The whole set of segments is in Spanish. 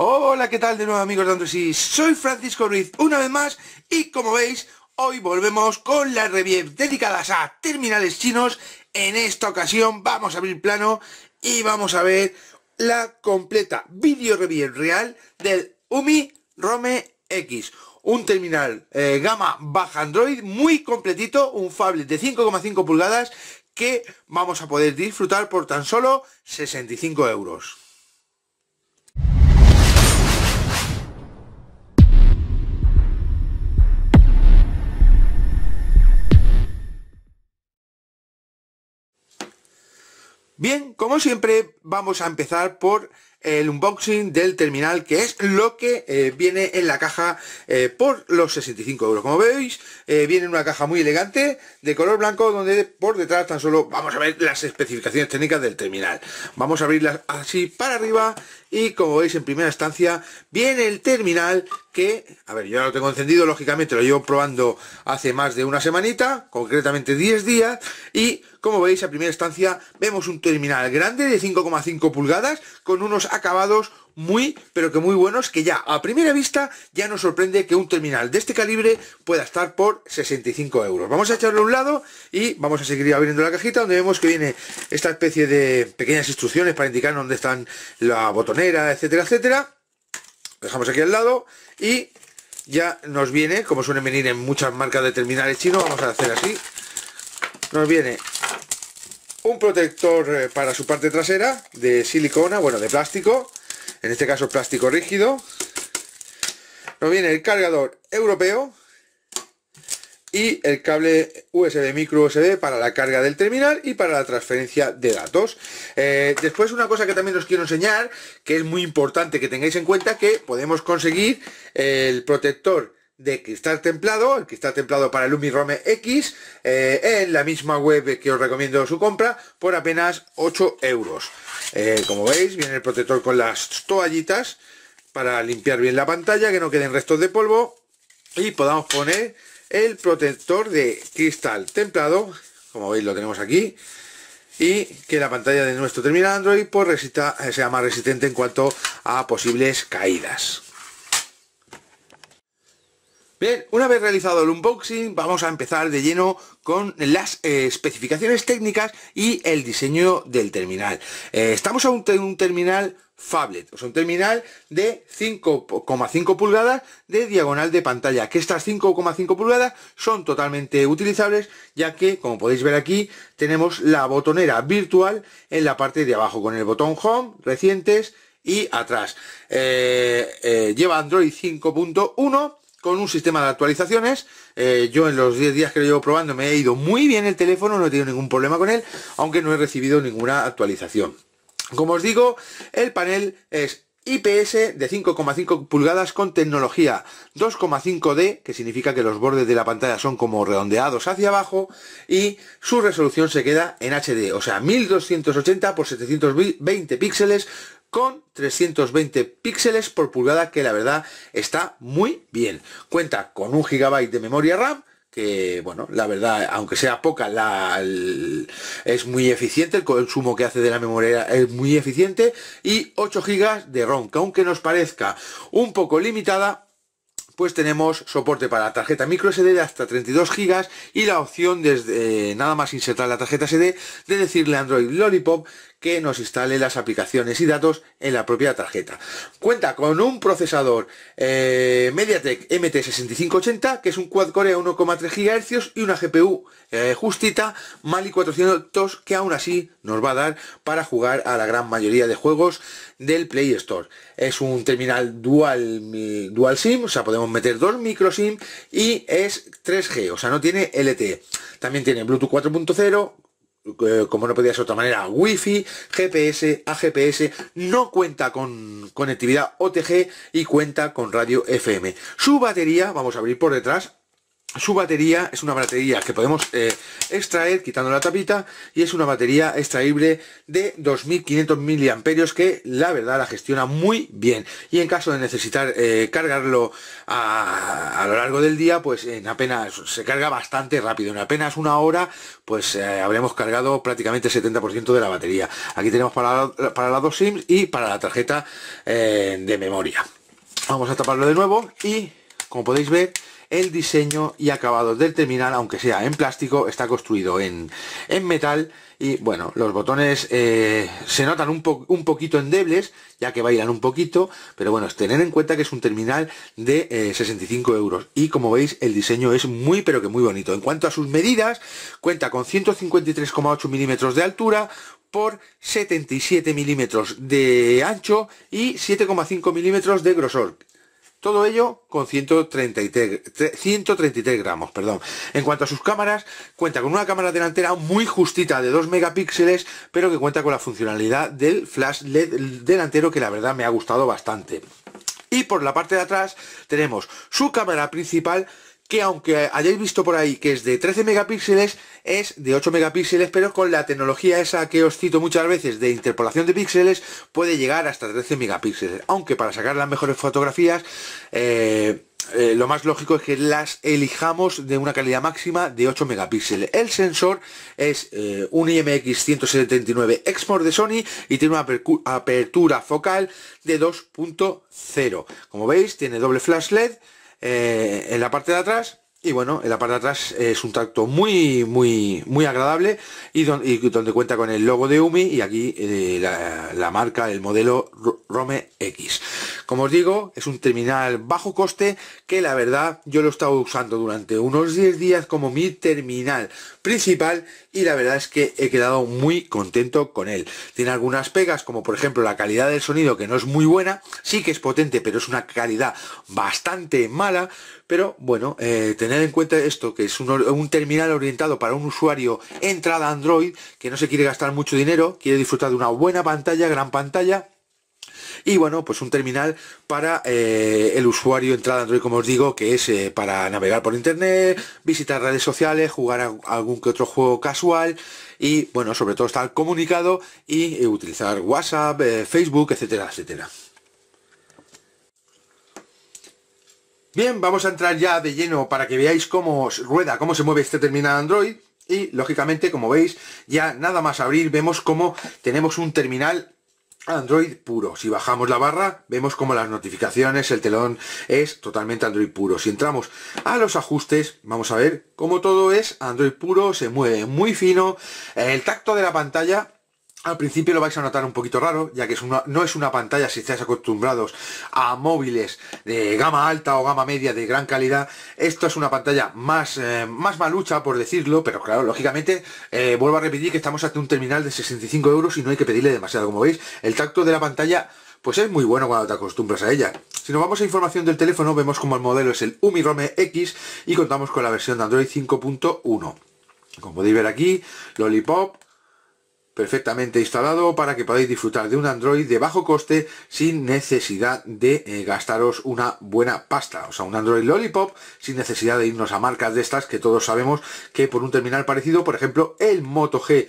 Hola, ¿qué tal de nuevo, amigos de Androidsis? Soy Francisco Ruiz una vez más y como veis, hoy volvemos con las reviews dedicadas a terminales chinos. En esta ocasión vamos a abrir plano y vamos a ver la completa video review real del Umi Rome X. Un terminal gama baja Android muy completito, un phablet de 5,5 pulgadas que vamos a poder disfrutar por tan solo 65 euros. Bien, como siempre, vamos a empezar por el unboxing del terminal, que es lo que viene en la caja por los 65 euros. Como veis, viene en una caja muy elegante, de color blanco, donde por detrás tan solo vamos a ver las especificaciones técnicas del terminal. Vamos a abrirlas así para arriba y, como veis, en primera instancia viene el terminal que, a ver, yo ya lo tengo encendido, lógicamente lo llevo probando hace más de una semanita, concretamente 10 días, y como veis, a primera instancia vemos un terminal grande de 5,5 pulgadas con unos acabados muy, pero que muy buenos, que ya a primera vista ya nos sorprende que un terminal de este calibre pueda estar por 65 euros. Vamos a echarlo a un lado y vamos a seguir abriendo la cajita, donde vemos que viene esta especie de pequeñas instrucciones para indicar dónde están la botonera, etcétera, etcétera. Lo dejamos aquí al lado y ya nos viene, como suelen venir en muchas marcas de terminales chinos, vamos a hacer así, nos viene un protector para su parte trasera de silicona, bueno, de plástico, en este caso plástico rígido. Nos viene el cargador europeo y el cable USB, micro USB, para la carga del terminal y para la transferencia de datos. Después, una cosa que también os quiero enseñar, que es muy importante que tengáis en cuenta, que podemos conseguir el protector de cristal templado, el cristal templado para el Umi Rome X, en la misma web que os recomiendo su compra, por apenas 8 euros. Como veis, viene el protector con las toallitas para limpiar bien la pantalla, que no queden restos de polvo, y podamos poner el protector de cristal templado, como veis lo tenemos aquí, y que la pantalla de nuestro terminal Android pues sea más resistente en cuanto a posibles caídas. Bien, una vez realizado el unboxing, vamos a empezar de lleno con las especificaciones técnicas y el diseño del terminal. Estamos a un terminal phablet, o sea, un terminal de 5,5 pulgadas de diagonal de pantalla, que estas 5,5 pulgadas son totalmente utilizables, ya que, como podéis ver aquí, tenemos la botonera virtual en la parte de abajo, con el botón Home, Recientes y Atrás. Lleva Android 5.1, con un sistema de actualizaciones. Yo en los 10 días que lo llevo probando me ha ido muy bien el teléfono, no he tenido ningún problema con él, aunque no he recibido ninguna actualización. Como os digo, el panel es IPS de 5,5 pulgadas con tecnología 2,5D, que significa que los bordes de la pantalla son como redondeados hacia abajo, y su resolución se queda en HD, o sea, 1280 x 720 píxeles, con 320 píxeles por pulgada, que la verdad está muy bien. Cuenta con 1 GB de memoria RAM, que bueno, la verdad, aunque sea poca, es muy eficiente, el consumo que hace de la memoria es muy eficiente, y 8 GB de ROM, que aunque nos parezca un poco limitada, pues tenemos soporte para tarjeta micro SD de hasta 32 GB y la opción, desde nada más insertar la tarjeta SD, de decirle a Android Lollipop que nos instale las aplicaciones y datos en la propia tarjeta. Cuenta con un procesador Mediatek MT6580, que es un quad-core a 1,3 GHz, y una GPU justita Mali 400, que aún así nos va a dar para jugar a la gran mayoría de juegos del Play Store. Es un terminal dual SIM, o sea, podemos meter 2 micro SIM, y es 3G, o sea, no tiene LTE. También tiene Bluetooth 4.0, como no podía ser de otra manera, Wi-Fi, GPS, AGPS, no cuenta con conectividad OTG y cuenta con radio FM. Su batería, vamos a abrir por detrás, Su batería es una batería que podemos extraer quitando la tapita, y es una batería extraíble de 2500 miliamperios, que la verdad la gestiona muy bien, y en caso de necesitar cargarlo a lo largo del día, pues en apenas se carga bastante rápido. En apenas una hora pues habremos cargado prácticamente el 70% de la batería. Aquí tenemos para las dos SIMs y para la tarjeta de memoria. Vamos a taparlo de nuevo y, como podéis ver, el diseño y acabado del terminal, aunque sea en plástico, está construido en metal. Y bueno, los botones se notan un poquito endebles, ya que bailan un poquito, pero bueno, es tener en cuenta que es un terminal de 65 euros, y como veis el diseño es muy pero que muy bonito. En cuanto a sus medidas, cuenta con 153,8 milímetros de altura por 77 milímetros de ancho y 7,5 milímetros de grosor. Todo ello con 133 gramos, perdón. En cuanto a sus cámaras, cuenta con una cámara delantera muy justita de 2 megapíxeles, pero que cuenta con la funcionalidad del flash LED delantero, que la verdad me ha gustado bastante. Y por la parte de atrás tenemos su cámara principal, que aunque hayáis visto por ahí que es de 13 megapíxeles, es de 8 megapíxeles, pero con la tecnología esa que os cito muchas veces de interpolación de píxeles, puede llegar hasta 13 megapíxeles, aunque para sacar las mejores fotografías, lo más lógico es que las elijamos de una calidad máxima de 8 megapíxeles. El sensor es un IMX 179 Exmor de Sony, y tiene una apertura focal de 2.0. Como veis, tiene doble flash LED en la parte de atrás, y bueno, en la parte de atrás es un tacto muy agradable, y donde cuenta con el logo de Umi, y aquí la marca, el modelo Rome X. Como os digo, es un terminal bajo coste, que la verdad yo lo he estado usando durante unos 10 días como mi terminal principal, y la verdad es que he quedado muy contento con él. Tiene algunas pegas, como por ejemplo la calidad del sonido, que no es muy buena. Sí que es potente, pero es una calidad bastante mala. Pero bueno, tener en cuenta esto, que es un terminal orientado para un usuario entrada Android, que no se quiere gastar mucho dinero, quiere disfrutar de una buena pantalla, gran pantalla. Y bueno, pues un terminal para el usuario entrada Android, como os digo, que es para navegar por internet, visitar redes sociales, jugar a algún que otro juego casual, y bueno, sobre todo estar comunicado y utilizar WhatsApp, Facebook, etcétera, etcétera. Bien, vamos a entrar ya de lleno para que veáis cómo rueda, cómo se mueve este terminal Android. Y lógicamente, como veis, ya nada más abrir vemos cómo tenemos un terminal Android puro. Si bajamos la barra, vemos como las notificaciones, el telón es totalmente Android puro. Si entramos a los ajustes, vamos a ver cómo todo es Android puro, se mueve muy fino. El tacto de la pantalla al principio lo vais a notar un poquito raro, ya que no es una pantalla, si estáis acostumbrados a móviles de gama alta o gama media de gran calidad. Esto es una pantalla más malucha, por decirlo, pero claro, lógicamente, vuelvo a repetir que estamos ante un terminal de 65 euros y no hay que pedirle demasiado. Como veis, el tacto de la pantalla pues es muy bueno cuando te acostumbras a ella. Si nos vamos a información del teléfono, vemos como el modelo es el Umi Rome X y contamos con la versión de Android 5.1. Como podéis ver aquí, Lollipop, perfectamente instalado para que podáis disfrutar de un Android de bajo coste sin necesidad de gastaros una buena pasta. O sea, un Android Lollipop sin necesidad de irnos a marcas de estas que todos sabemos que por un terminal parecido, por ejemplo, el Moto G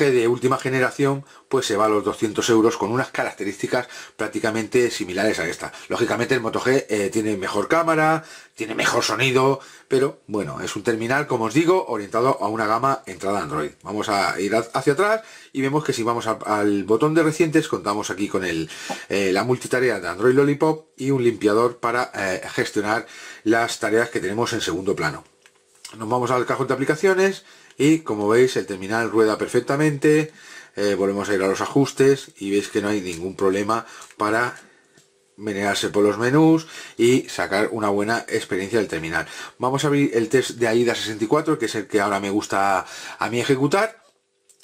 de última generación, pues se va a los 200 euros con unas características prácticamente similares a esta. Lógicamente el Moto G tiene mejor cámara, tiene mejor sonido, pero bueno, es un terminal, como os digo, orientado a una gama entrada Android. Vamos a ir hacia atrás y vemos que si vamos al botón de recientes, contamos aquí con la multitarea de Android Lollipop y un limpiador para gestionar las tareas que tenemos en segundo plano. Nos vamos al cajón de aplicaciones y, como veis, el terminal rueda perfectamente. Volvemos a ir a los ajustes y veis que no hay ningún problema para menearse por los menús y sacar una buena experiencia del terminal. Vamos a abrir el test de AIDA 64, que es el que ahora me gusta a mí ejecutar.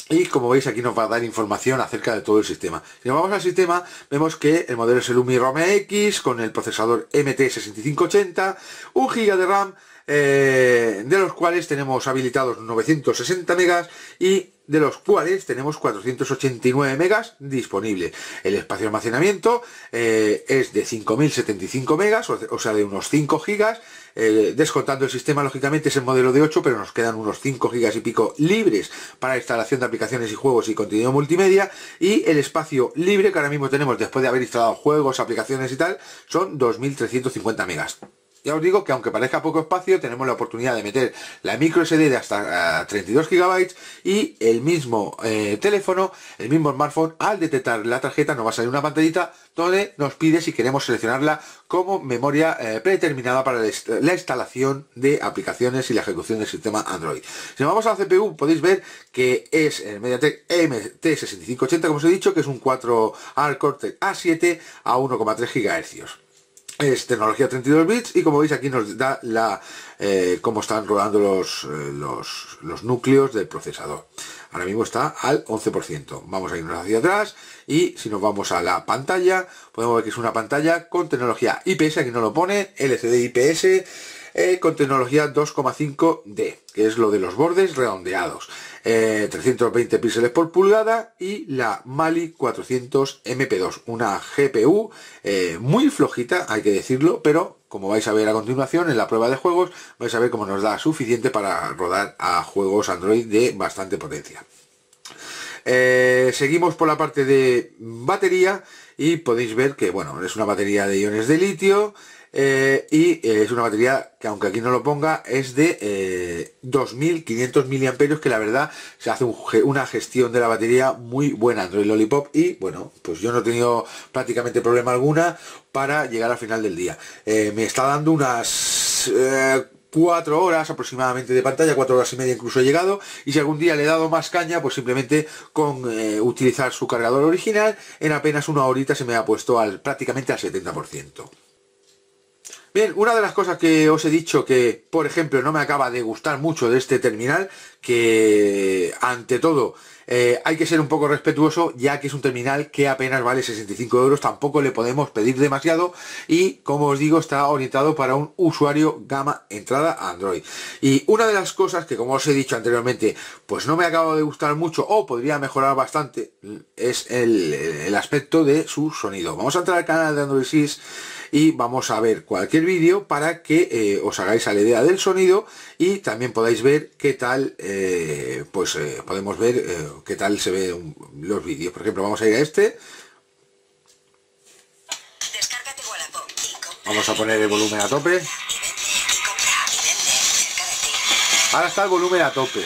Y como veis, aquí nos va a dar información acerca de todo el sistema. Si nos vamos al sistema, vemos que el modelo es el Umi Rome X con el procesador MT6580, 1 GB de RAM, de los cuales tenemos habilitados 960 megas y de los cuales tenemos 489 megas disponibles. El espacio de almacenamiento es de 5075 megas, o sea, de unos 5 gigas. Descontando el sistema, lógicamente es el modelo de 8, pero nos quedan unos 5 gigas y pico libres para instalación de aplicaciones y juegos y contenido multimedia. Y el espacio libre que ahora mismo tenemos, después de haber instalado juegos, aplicaciones y tal, son 2350 megas. Ya os digo que aunque parezca poco espacio, tenemos la oportunidad de meter la micro SD de hasta 32 GB y el mismo teléfono, el mismo smartphone, al detectar la tarjeta nos va a salir una pantallita donde nos pide si queremos seleccionarla como memoria predeterminada para la instalación de aplicaciones y la ejecución del sistema Android. Si nos vamos a la CPU, podéis ver que es el Mediatek MT6580, como os he dicho, que es un 4R Cortex A7 a 1,3 GHz. Es tecnología 32 bits y como veis aquí nos da la cómo están rodando los núcleos del procesador. Ahora mismo está al 11%. Vamos a irnos hacia atrás y si nos vamos a la pantalla podemos ver que es una pantalla con tecnología IPS, aquí no lo pone, LCD IPS, con tecnología 2,5D, que es lo de los bordes redondeados. 320 píxeles por pulgada y la Mali 400 MP2, una GPU muy flojita, hay que decirlo, pero como vais a ver a continuación en la prueba de juegos, vais a ver cómo nos da suficiente para rodar a juegos Android de bastante potencia. Seguimos por la parte de batería y podéis ver que bueno, es una batería de iones de litio. Es una batería que aunque aquí no lo ponga es de 2500 miliamperios, que la verdad se hace una gestión de la batería muy buena Android Lollipop, y bueno, pues yo no he tenido prácticamente problema alguna para llegar al final del día. Me está dando unas 4 horas aproximadamente de pantalla, 4 horas y media incluso he llegado, y si algún día le he dado más caña, pues simplemente con utilizar su cargador original, en apenas una horita se me ha puesto prácticamente al 70%. Bien, una de las cosas que os he dicho que, por ejemplo, no me acaba de gustar mucho de este terminal, que ante todo hay que ser un poco respetuoso, ya que es un terminal que apenas vale 65 euros, tampoco le podemos pedir demasiado, y como os digo, está orientado para un usuario gama entrada Android. Y una de las cosas que, como os he dicho anteriormente, pues no me acaba de gustar mucho o podría mejorar bastante, es el aspecto de su sonido. Vamos a entrar al canal de Androidsis y vamos a ver cualquier vídeo para que os hagáis a la idea del sonido y también podáis ver qué tal, podemos ver qué tal se ven los vídeos. Por ejemplo, vamos a ir a este. Vamos a poner el volumen a tope. Ahora está el volumen a tope.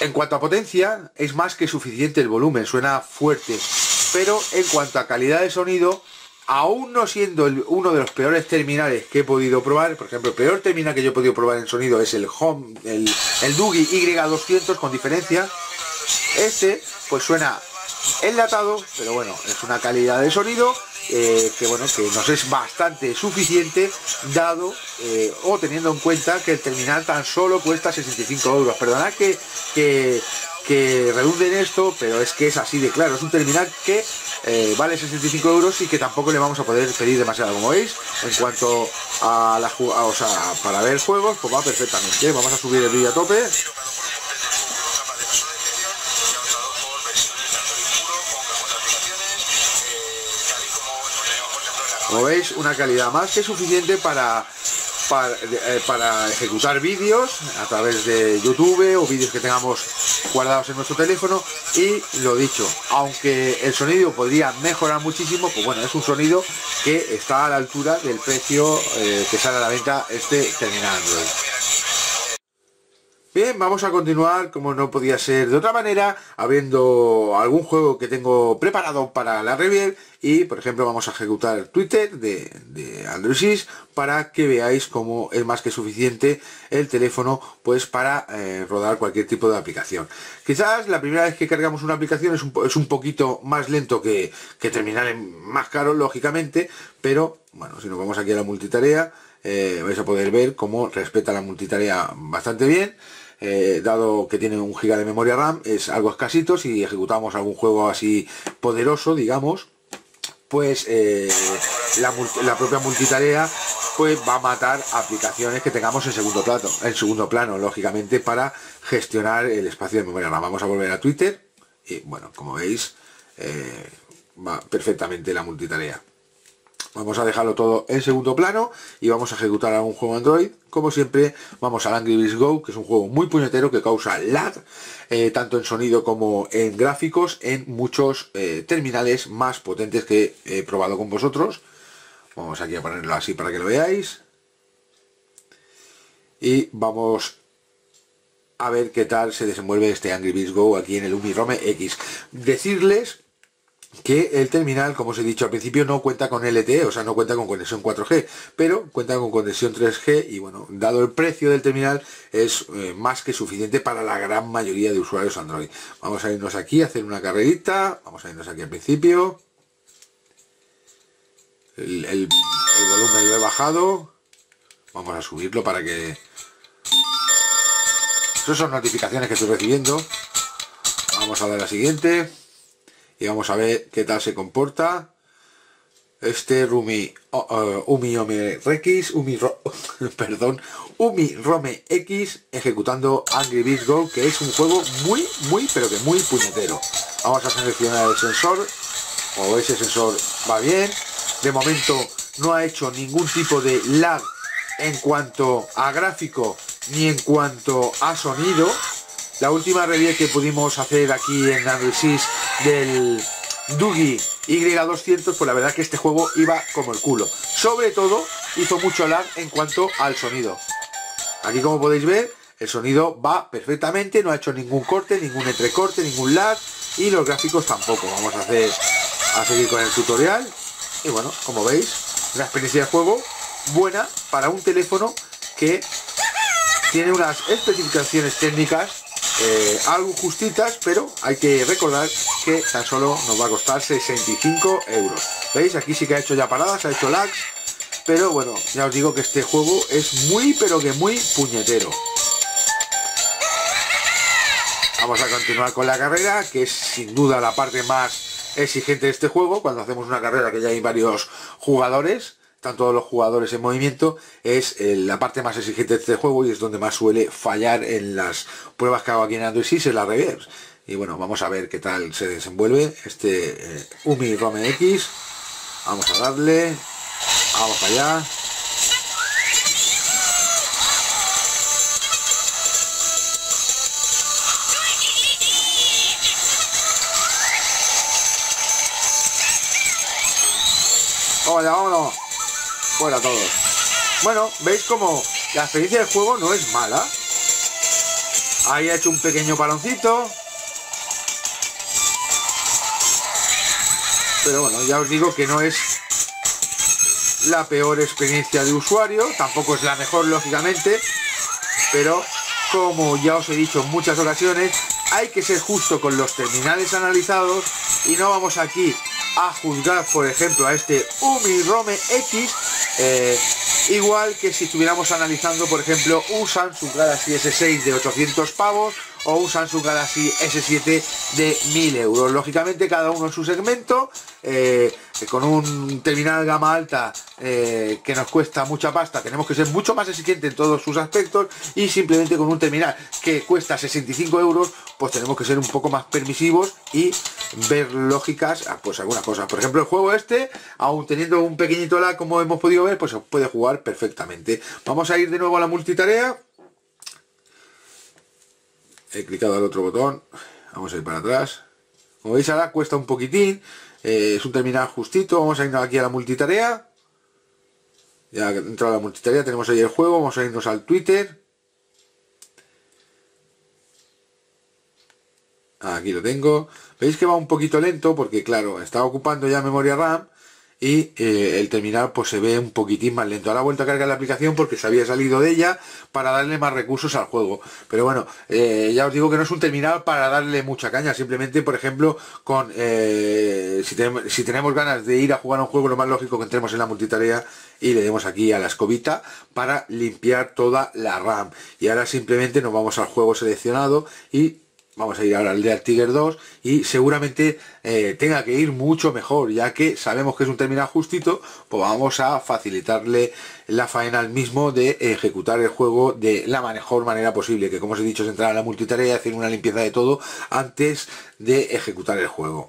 En cuanto a potencia, es más que suficiente el volumen, suena fuerte. Pero en cuanto a calidad de sonido, aún no siendo uno de los peores terminales que he podido probar, por ejemplo, el peor terminal que yo he podido probar en sonido es el Doogee Y200 con diferencia. Este pues suena enlatado, pero bueno, es una calidad de sonido que bueno, que nos es bastante suficiente, dado o teniendo en cuenta que el terminal tan solo cuesta 65 euros. Perdonad que redunde en esto, pero es que es así de claro. Es un terminal que vale 65 euros y que tampoco le vamos a poder pedir demasiado. Como veis, en cuanto a la para ver juegos, pues va perfectamente. Vamos a subir el vídeo a tope. Como veis, una calidad más que suficiente para ejecutar vídeos a través de YouTube o vídeos que tengamos guardados en nuestro teléfono. Y lo dicho, aunque el sonido podría mejorar muchísimo, pues bueno, es un sonido que está a la altura del precio que sale a la venta este terminal Android. Bien, vamos a continuar, como no podía ser de otra manera, abriendo algún juego que tengo preparado para la review. Y por ejemplo vamos a ejecutar Twitter de Androidsis para que veáis cómo es más que suficiente el teléfono pues para rodar cualquier tipo de aplicación. Quizás la primera vez que cargamos una aplicación es un poquito más lento que terminales más caros, lógicamente, pero bueno, si nos vamos aquí a la multitarea vais a poder ver cómo respeta la multitarea bastante bien. Dado que tiene 1 GB de memoria RAM, es algo escasito. Si ejecutamos algún juego así poderoso, digamos, pues la propia multitarea pues va a matar aplicaciones que tengamos en segundo plano, lógicamente, para gestionar el espacio de memoria. Ahora vamos a volver a Twitter y, bueno, como veis, va perfectamente la multitarea. Vamos a dejarlo todo en segundo plano y vamos a ejecutar algún juego Android. Como siempre, vamos al Angry Birds Go, que es un juego muy puñetero que causa lag, tanto en sonido como en gráficos, en muchos terminales más potentes que he probado con vosotros. Vamos aquí a ponerlo así para que lo veáis. Y vamos a ver qué tal se desenvuelve este Angry Birds Go aquí en el Umi Rome X. Decirles que el terminal, como os he dicho al principio, no cuenta con LTE, o sea, no cuenta con conexión 4G, pero cuenta con conexión 3G y, bueno, dado el precio del terminal, es más que suficiente para la gran mayoría de usuarios Android. Vamos a irnos aquí a hacer una carrerita, vamos a irnos aquí al principio. El volumen lo he bajado, vamos a subirlo para que... Esas son notificaciones que estoy recibiendo. Vamos a dar a la siguiente. Y vamos a ver qué tal se comporta este Umi Rome X ejecutando Angry Birds Go, que es un juego muy puñetero. Vamos a seleccionar el sensor, o ese sensor va bien. De momento no ha hecho ningún tipo de lag en cuanto a gráfico ni en cuanto a sonido. La última review que pudimos hacer aquí en Androidsis del Doogee Y200, pues la verdad es que este juego iba como el culo. Sobre todo hizo mucho lag en cuanto al sonido. Aquí, como podéis ver, el sonido va perfectamente, no ha hecho ningún corte, ningún entrecorte, ningún lag, y los gráficos tampoco. Vamos a seguir con el tutorial. Y, bueno, como veis, una experiencia de juego buena para un teléfono que tiene unas especificaciones técnicas algo justitas, pero hay que recordar que tan solo nos va a costar 65 euros. ¿Veis? Aquí sí que ha hecho ya paradas, ha hecho lags, pero, bueno, ya os digo que este juego es muy, pero que muy puñetero. Vamos a continuar con la carrera, que es sin duda la parte más exigente de este juego. Cuando hacemos una carrera que ya hay varios jugadores, están todos los jugadores en movimiento, es la parte más exigente de este juego y es donde más suele fallar en las pruebas que hago aquí en Androidsis, es la reverse. Y, bueno, vamos a ver qué tal se desenvuelve este Umi Rome X. Vamos a darle, vamos para allá. Hola, vámonos. Fuera todos. Bueno, veis como la experiencia del juego no es mala. Ahí ha hecho un pequeño paroncito, pero, bueno, ya os digo que no es la peor experiencia de usuario, tampoco es la mejor, lógicamente, pero, como ya os he dicho en muchas ocasiones, hay que ser justo con los terminales analizados y no vamos aquí a juzgar, por ejemplo, a este Umi Rome X igual que si estuviéramos analizando, por ejemplo, un Samsung Galaxy S6 de 800 pavos o un Samsung Galaxy S7 de 1000 euros. Lógicamente, cada uno en su segmento, con un terminal gama alta que nos cuesta mucha pasta, tenemos que ser mucho más exigentes en todos sus aspectos, y simplemente con un terminal que cuesta 65 euros, pues tenemos que ser un poco más permisivos y ver lógicas, pues, algunas cosas. Por ejemplo, el juego este, aun teniendo un pequeñito lag, como hemos podido ver, pues se puede jugar perfectamente. Vamos a ir de nuevo a la multitarea. He clicado al otro botón, vamos a ir para atrás. Como veis, ahora cuesta un poquitín, es un terminal justito. Vamos a irnos aquí a la multitarea. Ya que entra la multitarea, tenemos ahí el juego. Vamos a irnos al Twitter. Aquí lo tengo. Veis que va un poquito lento porque, claro, está ocupando ya memoria RAM y el terminal, pues, se ve un poquitín más lento. Ahora ha vuelto a cargar la aplicación porque se había salido de ella para darle más recursos al juego, pero, bueno, ya os digo que no es un terminal para darle mucha caña. Simplemente, por ejemplo, con si tenemos ganas de ir a jugar a un juego, lo más lógico que entremos en la multitarea y le demos aquí a la escobita para limpiar toda la RAM. Y ahora simplemente nos vamos al juego seleccionado y Vamos a ir ahora al Deer Tiger 2 y seguramente tenga que ir mucho mejor, ya que sabemos que es un terminal justito, pues vamos a facilitarle la faena al mismo de ejecutar el juego de la mejor manera posible, que como os he dicho es entrar a la multitarea y hacer una limpieza de todo antes de ejecutar el juego.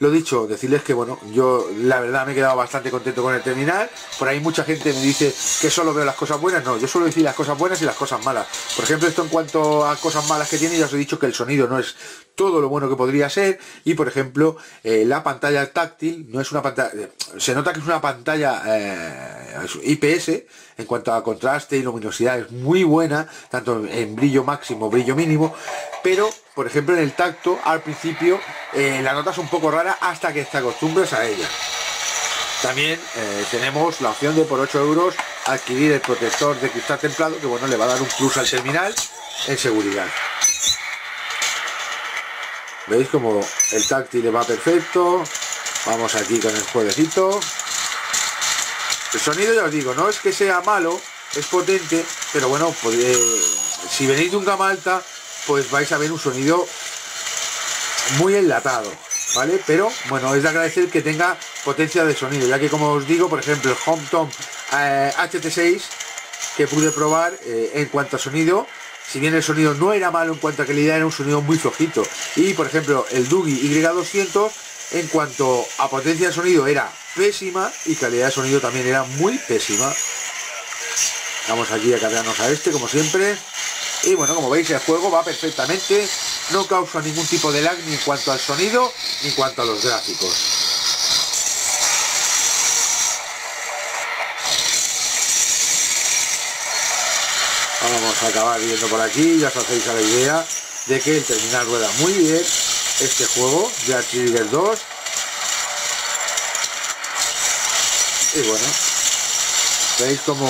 Lo dicho, decirles que bueno, yo la verdad me he quedado bastante contento con el terminal. Por ahí mucha gente me dice que solo veo las cosas buenas. No, yo suelo decir las cosas buenas y las cosas malas. Por ejemplo, esto en cuanto a cosas malas que tiene, ya os he dicho que el sonido no es todo lo bueno que podría ser. Y por ejemplo, la pantalla táctil no es una pantalla, se nota que es una pantalla IPS. En cuanto a contraste y luminosidad es muy buena, tanto en brillo máximo, brillo mínimo, pero por ejemplo en el tacto al principio la nota es un poco rara hasta que te acostumbres a ella. También tenemos la opción de por 8 € adquirir el protector de cristal templado, que bueno, le va a dar un plus al terminal en seguridad. Veis como el táctil le va perfecto. Vamos aquí con el jueguecito. El sonido, ya os digo, no es que sea malo, es potente, pero bueno, pues, si venís de un gama alta, pues vais a ver un sonido muy enlatado, ¿vale? Pero bueno, es de agradecer que tenga potencia de sonido, ya que como os digo, por ejemplo, el HOMTOM HT6 que pude probar, en cuanto a sonido, si bien el sonido no era malo, en cuanto a calidad era un sonido muy flojito. Y por ejemplo el Doogee Y200, en cuanto a potencia de sonido era pésima y calidad de sonido también era muy pésima. Vamos aquí a cargarnos a este como siempre. Y bueno, como veis, el juego va perfectamente, no causa ningún tipo de lag ni en cuanto al sonido ni en cuanto a los gráficos. Vamos a acabar viendo por aquí, ya os hacéis a la idea de que el terminal rueda muy bien este juego, Deer Tiger 2. Y bueno, veis como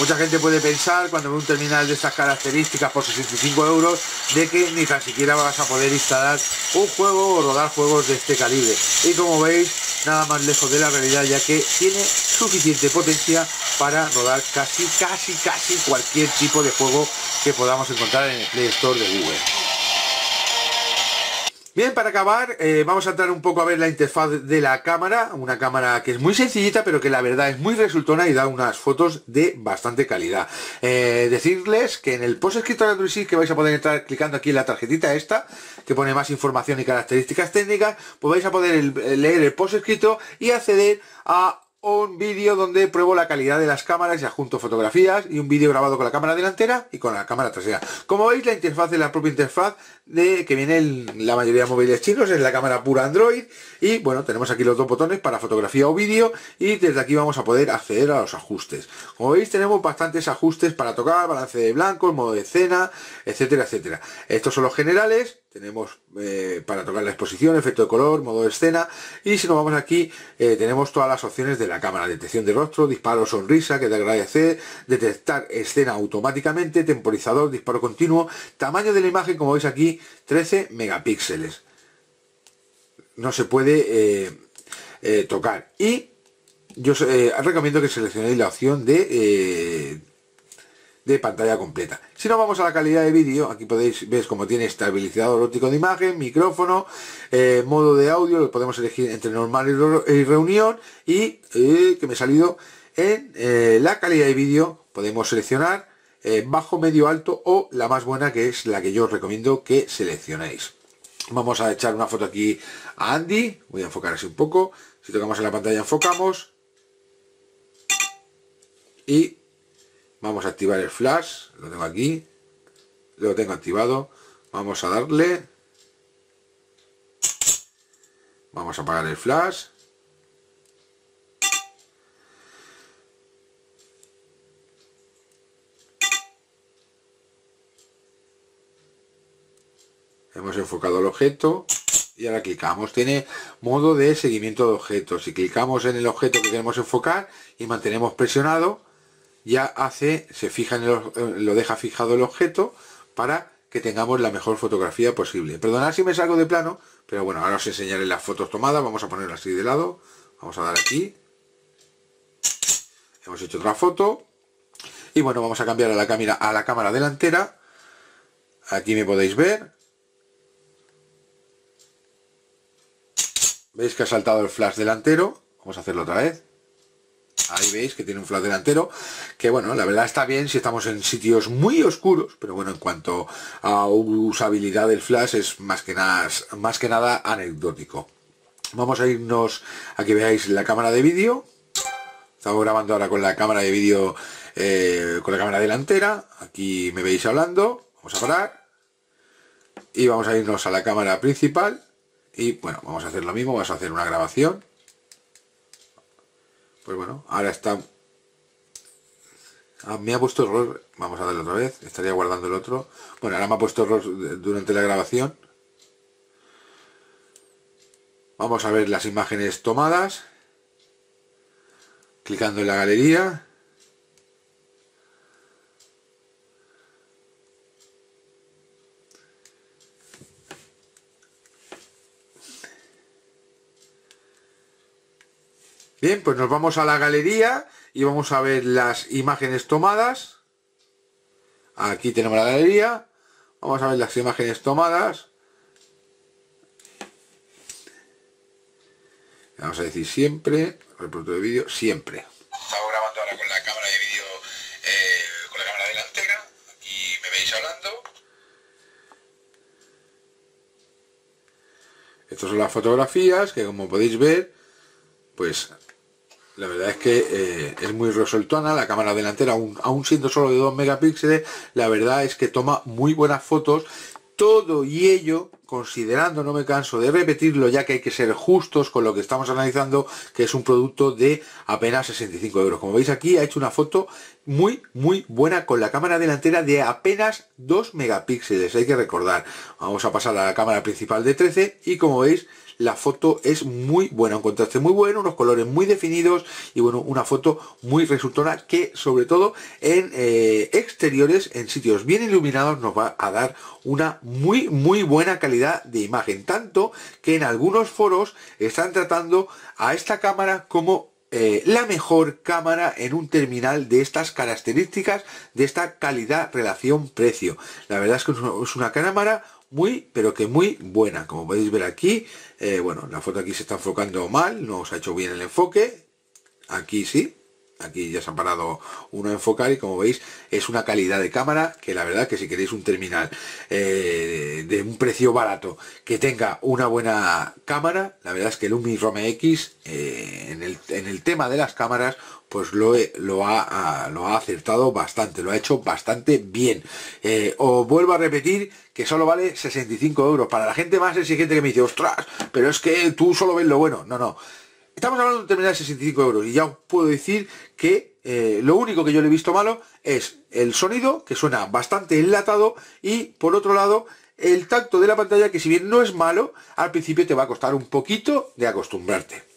mucha gente puede pensar cuando ve un terminal de estas características por 65 € de que ni tan siquiera vas a poder instalar un juego o rodar juegos de este calibre. Y como veis, nada más lejos de la realidad, ya que tiene suficiente potencia para rodar casi cualquier tipo de juego que podamos encontrar en el Play Store de Google. Bien, para acabar, vamos a entrar un poco a ver la interfaz de la cámara, una cámara que es muy sencillita, pero que la verdad es muy resultona y da unas fotos de bastante calidad. Decirles que en el post escrito de Androidsis, que vais a poder entrar clicando aquí en la tarjetita esta, que pone más información y características técnicas, pues vais a poder leer el post escrito y acceder a un vídeo donde pruebo la calidad de las cámaras y adjunto fotografías, y un vídeo grabado con la cámara delantera y con la cámara trasera. Como veis, la interfaz es la propia interfaz de que viene en la mayoría de móviles chinos, es la cámara pura Android. Y bueno, tenemos aquí los dos botones para fotografía o vídeo, y desde aquí vamos a poder acceder a los ajustes. Como veis, tenemos bastantes ajustes para tocar, balance de blancos, modo de escena, etcétera, etcétera. Estos son los generales. Tenemos para tocar la exposición, efecto de color, modo de escena. Y si nos vamos aquí, tenemos todas las opciones de la cámara: detección de rostro, disparo, sonrisa, que te agradece, detectar escena automáticamente, temporizador, disparo continuo, tamaño de la imagen, como veis aquí, 13 megapíxeles. No se puede tocar. Y yo os recomiendo que seleccionéis la opción de pantalla completa. Si no vamos a la calidad de vídeo, aquí podéis ver como tiene estabilizador óptico de imagen, micrófono, modo de audio, lo podemos elegir entre normal y reunión. Y que me he salido en la calidad de vídeo, podemos seleccionar bajo, medio, alto o la más buena, que es la que yo os recomiendo que seleccionéis. Vamos a echar una foto aquí a Andy, voy a enfocar así un poco, si tocamos en la pantalla enfocamos y vamos a activar el flash, lo tengo aquí, lo tengo activado, vamos a darle, vamos a apagar el flash, hemos enfocado el objeto y ahora clicamos, tiene modo de seguimiento de objetos, si clicamos en el objeto que queremos enfocar y mantenemos presionado, ya hace, se fija en el, lo deja fijado el objeto para que tengamos la mejor fotografía posible. Perdonad si me salgo de plano, pero bueno, ahora os enseñaré las fotos tomadas. Vamos a ponerlo así de lado, vamos a dar aquí, hemos hecho otra foto. Y bueno, vamos a cambiar a la cámara delantera, Aquí me podéis ver. Veis que ha saltado el flash delantero. Vamos a hacerlo otra vez. Ahí veis que tiene un flash delantero, que bueno, la verdad está bien si estamos en sitios muy oscuros, pero bueno, en cuanto a usabilidad del flash es más que nada anecdótico. Vamos a irnos a que veáis la cámara de vídeo. Estamos grabando ahora con la cámara de vídeo, con la cámara delantera. Aquí me veis hablando. Vamos a parar y vamos a irnos a la cámara principal y bueno, vamos a hacer lo mismo, vamos a hacer una grabación. Pues bueno, ahora está... Ah, me ha puesto error. Vamos a darle otra vez. Estaría guardando el otro. Bueno, ahora me ha puesto error durante la grabación. Vamos a ver las imágenes tomadas. Clicando en la galería. Bien, pues nos vamos a la galería y vamos a ver las imágenes tomadas. Aquí tenemos la galería. Vamos a ver las imágenes tomadas. Vamos a decir siempre, reproductor de vídeo, siempre. Estamos grabando ahora con la cámara de vídeo, con la cámara delantera. Aquí me veis hablando. Estas son las fotografías que, como podéis ver, pues... la verdad es que es muy resoltona la cámara delantera, aún siendo solo de 2 megapíxeles, la verdad es que toma muy buenas fotos, todo y ello, considerando, no me canso de repetirlo, ya que hay que ser justos con lo que estamos analizando, que es un producto de apenas 65 euros. Como veis aquí, ha hecho una foto muy, muy buena con la cámara delantera de apenas 2 megapíxeles, hay que recordar. Vamos a pasar a la cámara principal de 13 y como veis, la foto es muy buena, un contraste muy bueno, unos colores muy definidos y bueno, una foto muy resultona que sobre todo en exteriores, en sitios bien iluminados, nos va a dar una muy muy buena calidad de imagen, tanto que en algunos foros están tratando a esta cámara como la mejor cámara en un terminal de estas características, de esta calidad relación-precio. La verdad es que es una cámara muy, pero que muy buena. Como podéis ver aquí, bueno, la foto aquí se está enfocando mal, no os ha hecho bien el enfoque. Aquí sí, aquí ya se han parado uno a enfocar y como veis es una calidad de cámara que la verdad que si queréis un terminal de un precio barato que tenga una buena cámara, la verdad es que el Umi Rome X en el tema de las cámaras pues lo ha acertado bastante, lo ha hecho bastante bien. Os vuelvo a repetir que solo vale 65 euros. Para la gente más exigente que me dice, ostras, pero es que tú solo ves lo bueno. No, no. Estamos hablando de un terminal de 65 euros y ya os puedo decir que lo único que yo le he visto malo es el sonido, que suena bastante enlatado, y por otro lado el tacto de la pantalla, que si bien no es malo, al principio te va a costar un poquito de acostumbrarte.